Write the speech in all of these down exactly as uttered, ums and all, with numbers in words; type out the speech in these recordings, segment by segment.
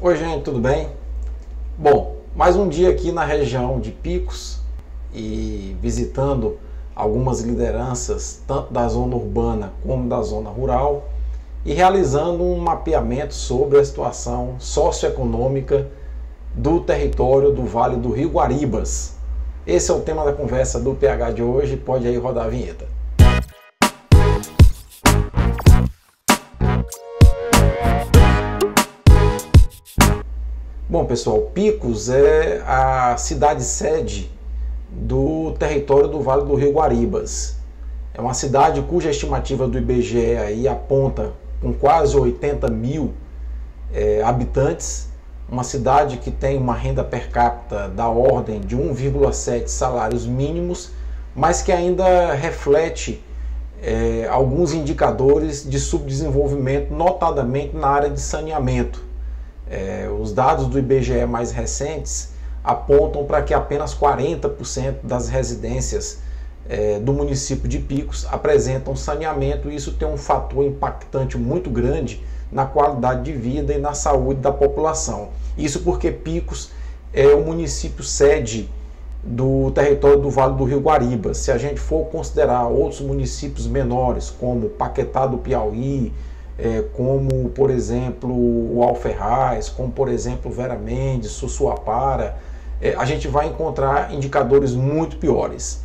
Oi gente, tudo bem? Bom, mais um dia aqui na região de Picos e visitando algumas lideranças tanto da zona urbana como da zona rural e realizando um mapeamento sobre a situação socioeconômica do território do Vale do Rio Guaribas. Esse é o tema da conversa do P H de hoje, pode aí rodar a vinheta. Bom pessoal, Picos é a cidade-sede do território do Vale do Rio Guaribas. É uma cidade cuja estimativa do I B G E aí aponta com quase oitenta mil é, habitantes, uma cidade que tem uma renda per capita da ordem de um vírgula sete salários mínimos, mas que ainda reflete é, alguns indicadores de subdesenvolvimento, notadamente na área de saneamento. É, os dados do I B G E mais recentes apontam para que apenas quarenta por cento das residências é, do município de Picos apresentam saneamento, e isso tem um fator impactante muito grande na qualidade de vida e na saúde da população. Isso porque Picos é o município sede do território do Vale do Rio Guaribas. Se a gente for considerar outros municípios menores, como Paquetá do Piauí, É, como, por exemplo, o Alferraz, como, por exemplo, Vera Mendes, Sussuapara, é, a gente vai encontrar indicadores muito piores.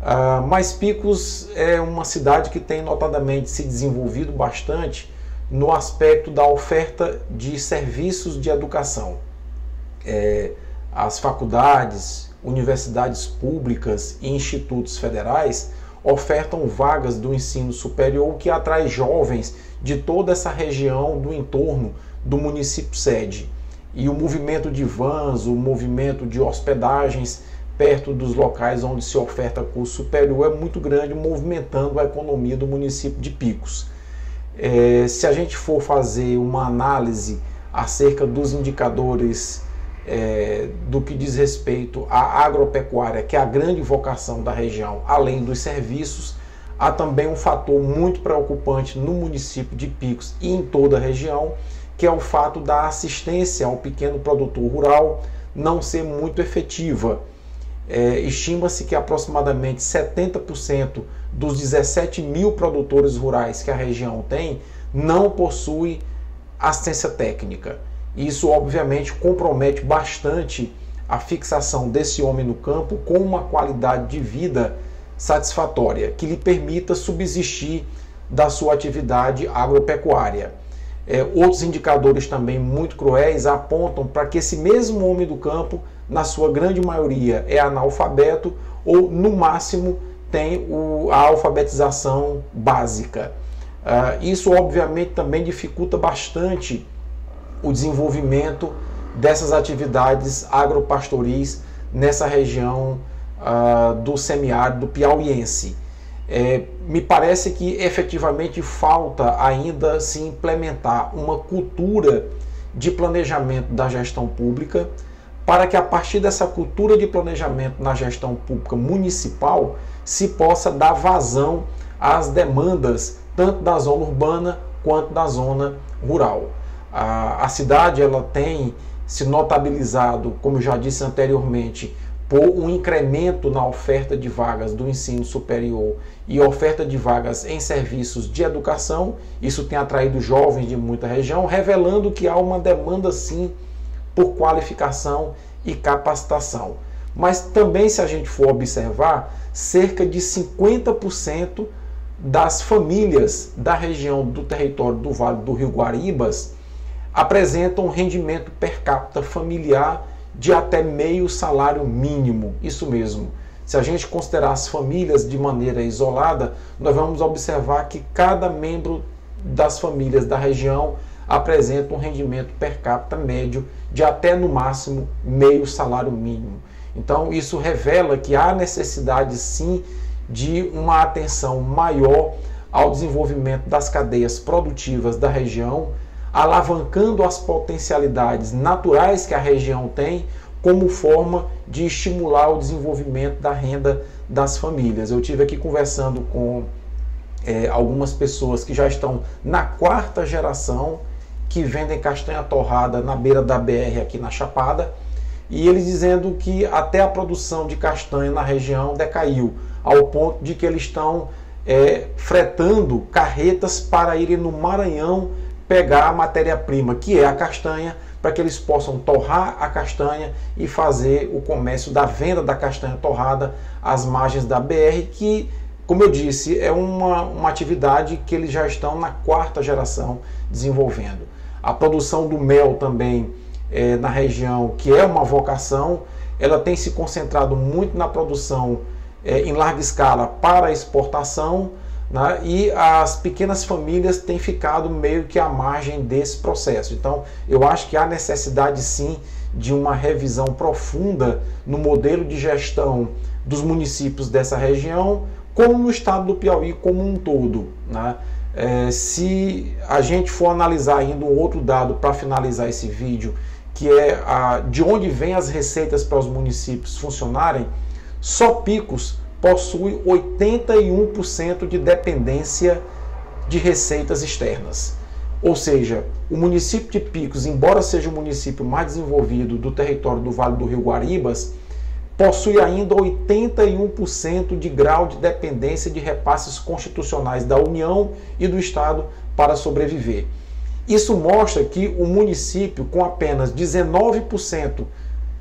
Ah, mas Picos é uma cidade que tem notadamente se desenvolvido bastante no aspecto da oferta de serviços de educação. É, as faculdades, universidades públicas e institutos federais ofertam vagas do ensino superior que atrai jovens de toda essa região do entorno do município sede. E o movimento de vans, o movimento de hospedagens perto dos locais onde se oferta curso superior é muito grande, movimentando a economia do município de Picos. É, se a gente for fazer uma análise acerca dos indicadores É, do que diz respeito à agropecuária, que é a grande vocação da região, além dos serviços, há também um fator muito preocupante no município de Picos e em toda a região, que é o fato da assistência ao pequeno produtor rural não ser muito efetiva. É, estima-se que aproximadamente setenta por cento dos dezessete mil produtores rurais que a região tem não possui assistência técnica. Isso, obviamente, compromete bastante a fixação desse homem no campo com uma qualidade de vida satisfatória, que lhe permita subsistir da sua atividade agropecuária. É, outros indicadores também muito cruéis apontam para que esse mesmo homem do campo, na sua grande maioria, é analfabeto ou, no máximo, tem o, a alfabetização básica. Ah, isso, obviamente, também dificulta bastante o desenvolvimento dessas atividades agropastoris nessa região ah, do semiárido piauiense. É, me parece que efetivamente falta ainda se implementar uma cultura de planejamento da gestão pública, para que a partir dessa cultura de planejamento na gestão pública municipal se possa dar vazão às demandas tanto da zona urbana quanto da zona rural. A cidade ela tem se notabilizado, como eu já disse anteriormente, por um incremento na oferta de vagas do ensino superior e oferta de vagas em serviços de educação. Isso tem atraído jovens de muita região, revelando que há uma demanda sim por qualificação e capacitação. Mas também, se a gente for observar, cerca de cinquenta por cento das famílias da região do território do Vale do Rio Guaribas apresentam um rendimento per capita familiar de até meio salário mínimo. Isso mesmo. Se a gente considerar as famílias de maneira isolada, nós vamos observar que cada membro das famílias da região apresenta um rendimento per capita médio de até, no máximo, meio salário mínimo. Então, isso revela que há necessidade, sim, de uma atenção maior ao desenvolvimento das cadeias produtivas da região, alavancando as potencialidades naturais que a região tem como forma de estimular o desenvolvimento da renda das famílias. Eu tive aqui conversando com é, algumas pessoas que já estão na quarta geração que vendem castanha torrada na beira da B R aqui na Chapada, e eles dizendo que até a produção de castanha na região decaiu, ao ponto de que eles estão é, fretando carretas para irem no Maranhão pegar a matéria-prima, que é a castanha, para que eles possam torrar a castanha e fazer o comércio da venda da castanha torrada às margens da B R, que, como eu disse, é uma, uma atividade que eles já estão na quarta geração desenvolvendo. A produção do mel também é, na região, que é uma vocação, ela tem se concentrado muito na produção é, em larga escala para exportação, né? E as pequenas famílias têm ficado meio que à margem desse processo. Então, eu acho que há necessidade, sim, de uma revisão profunda no modelo de gestão dos municípios dessa região, como no estado do Piauí como um todo, né? É, se a gente for analisar ainda um outro dado para finalizar esse vídeo, que é a, de onde vêm as receitas para os municípios funcionarem, só Picos possui oitenta e um por cento de dependência de receitas externas. Ou seja, o município de Picos, embora seja o município mais desenvolvido do território do Vale do Rio Guaribas, possui ainda oitenta e um por cento de grau de dependência de repasses constitucionais da União e do Estado para sobreviver. Isso mostra que o município, com apenas dezenove por cento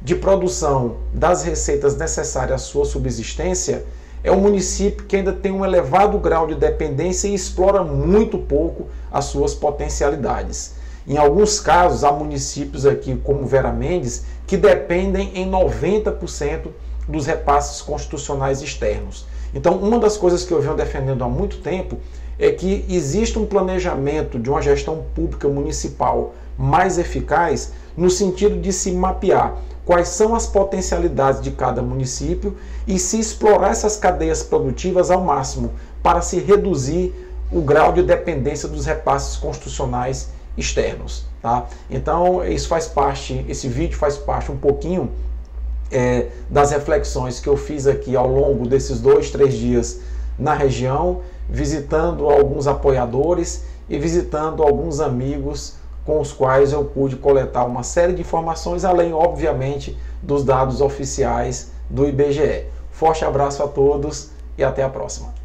de produção das receitas necessárias à sua subsistência, é um município que ainda tem um elevado grau de dependência e explora muito pouco as suas potencialidades. Em alguns casos, há municípios aqui, como Vera Mendes, que dependem em noventa por cento dos repasses constitucionais externos. Então, uma das coisas que eu venho defendendo há muito tempo é que existe um planejamento de uma gestão pública municipal mais eficaz no sentido de se mapear quais são as potencialidades de cada município e se explorar essas cadeias produtivas ao máximo para se reduzir o grau de dependência dos repasses constitucionais externos, tá? Então, isso faz parte, esse vídeo faz parte um pouquinho é, das reflexões que eu fiz aqui ao longo desses dois, três dias na região, visitando alguns apoiadores e visitando alguns amigos com os quais eu pude coletar uma série de informações, além, obviamente, dos dados oficiais do I B G E. Forte abraço a todos e até a próxima!